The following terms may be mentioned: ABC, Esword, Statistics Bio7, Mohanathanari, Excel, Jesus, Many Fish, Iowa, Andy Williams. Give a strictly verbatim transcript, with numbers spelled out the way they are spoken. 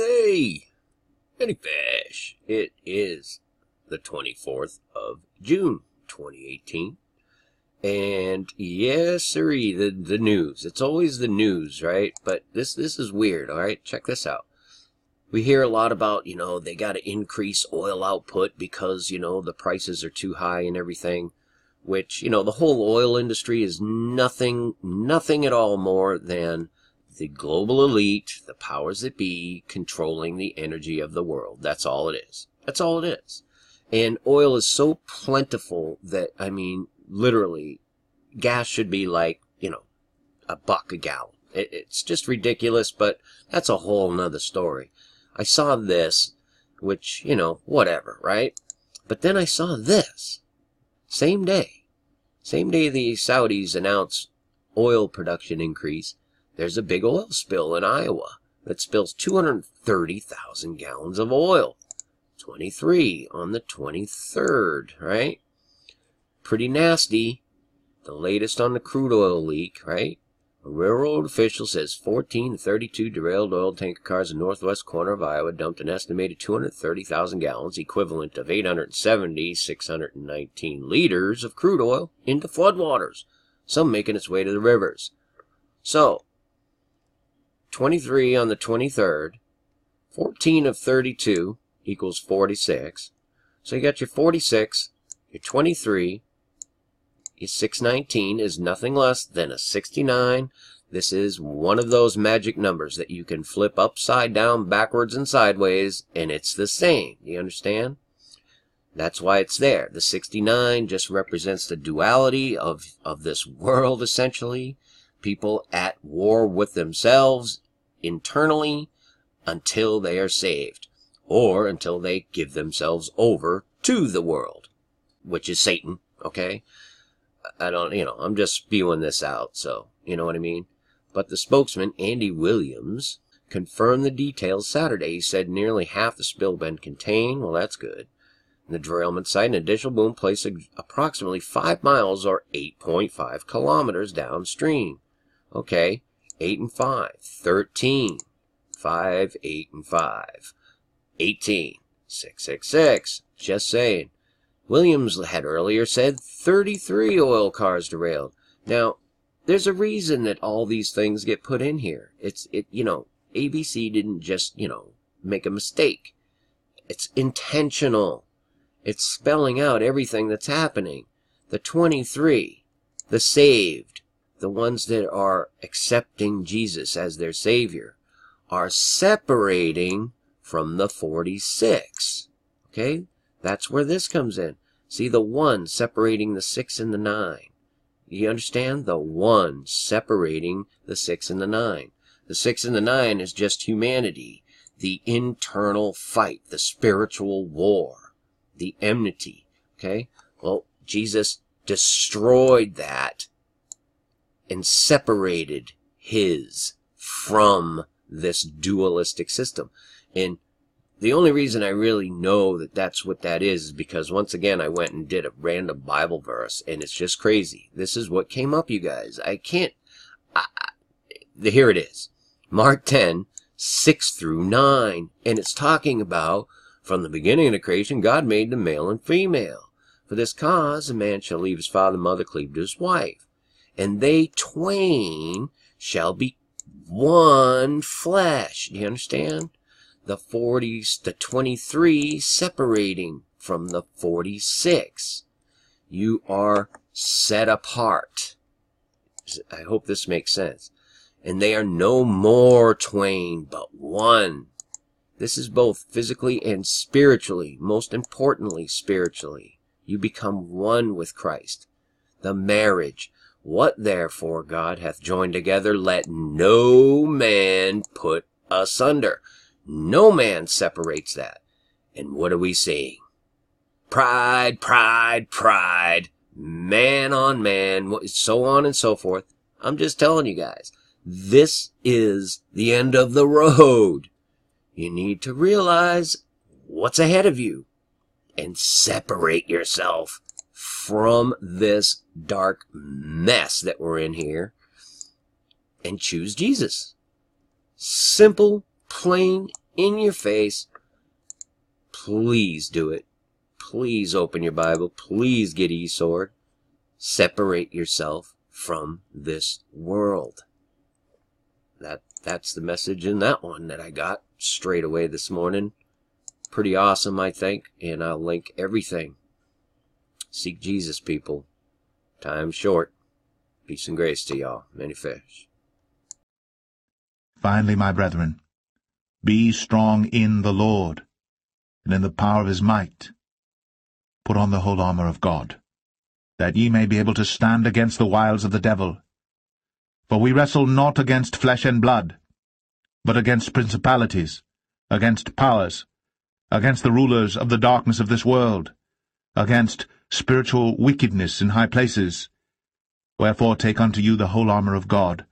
Hey, Many Fish! It is the twenty-fourth of June, twenty eighteen. And yes, siree, the, the news. It's always the news, right? But this, this is weird, all right? Check this out. We hear a lot about, you know, they got to increase oil output because, you know, the prices are too high and everything. Which, you know, the whole oil industry is nothing, nothing at all more than the global elite, the powers that be, controlling the energy of the world. That's all it is. That's all it is. And oil is so plentiful that, I mean, literally, gas should be like, you know, a buck a gallon. It, it's just ridiculous, but that's a whole nother story. I saw this, which, you know, whatever, right? But then I saw this. Same day. Same day the Saudis announced oil production increase, there's a big oil spill in Iowa that spills two hundred thirty thousand gallons of oil. twenty-three on the twenty-third, right? Pretty nasty. The latest on the crude oil leak, right? A railroad official says fourteen to thirty-two derailed oil tanker cars in the northwest corner of Iowa dumped an estimated two hundred thirty thousand gallons, equivalent of eight hundred seventy, six hundred nineteen liters of crude oil into floodwaters, some making its way to the rivers. So, twenty-three on the twenty-third, fourteen of thirty-two equals forty-six. So you got your forty-six, your twenty-three, is six nineteen is nothing less than a sixty-nine. This is one of those magic numbers that you can flip upside down, backwards, and sideways, and it's the same. You understand? That's why it's there. The sixty-nine just represents the duality of, of this world, essentially. People at war with themselves internally until they are saved, or until they give themselves over to the world, which is Satan, okay? I don't, you know, I'm just spewing this out, so, you know what I mean? But the spokesman, Andy Williams, confirmed the details Saturday. He said nearly half the spill been contained. Well, that's good. And the derailment site, an additional boom placed approximately five miles or eight point five kilometers downstream. Okay, eight and five, thirteen, five, eight and five, eighteen, six six six, just saying. Williams had earlier said thirty-three oil cars derailed. Now, there's a reason that all these things get put in here. It's, it, you know, A B C didn't just, you know, make a mistake. It's intentional. It's spelling out everything that's happening. The twenty-three, the saved, the ones that are accepting Jesus as their Savior, are separating from the forty-six. Okay? That's where this comes in. See, the one separating the six and the nine. You understand? The one separating the six and the nine. The six and the nine is just humanity. The internal fight. The spiritual war. The enmity. Okay? Well, Jesus destroyed that and separated his from this dualistic system. And the only reason I really know that that's what that is is because, once again, I went and did a random Bible verse, and it's just crazy. This is what came up, you guys. I can't... I, I, here it is. Mark ten, six through nine. And it's talking about, from the beginning of the creation, God made them male and female. For this cause, a man shall leave his father and mother, cleave to his wife. And they twain shall be one flesh. Do you understand? The forties, the twenty-three separating from the forty-six. You are set apart. I hope this makes sense. And they are no more twain, but one. This is both physically and spiritually. Most importantly, spiritually. You become one with Christ. The marriage. What therefore God hath joined together, let no man put asunder. No man separates that. And what are we seeing? Pride, pride, pride, man on man, so on and so forth. I'm just telling you guys, this is the end of the road. You need to realize what's ahead of you and separate yourself from this dark mess that we're in here and choose Jesus. Simple, plain, in your face. Please do it. Please open your Bible. Please get Esword. Separate yourself from this world. That that's the message in that one that I got straight away this morning. Pretty awesome, I think, and I'll link everything. Seek Jesus, people. Time's short. Peace and grace to y'all. Many fish. Finally, my brethren, be strong in the Lord, and in the power of his might. Put on the whole armor of God, that ye may be able to stand against the wiles of the devil. For we wrestle not against flesh and blood, but against principalities, against powers, against the rulers of the darkness of this world, against spiritual wickedness in high places. Wherefore take unto you the whole armor of God,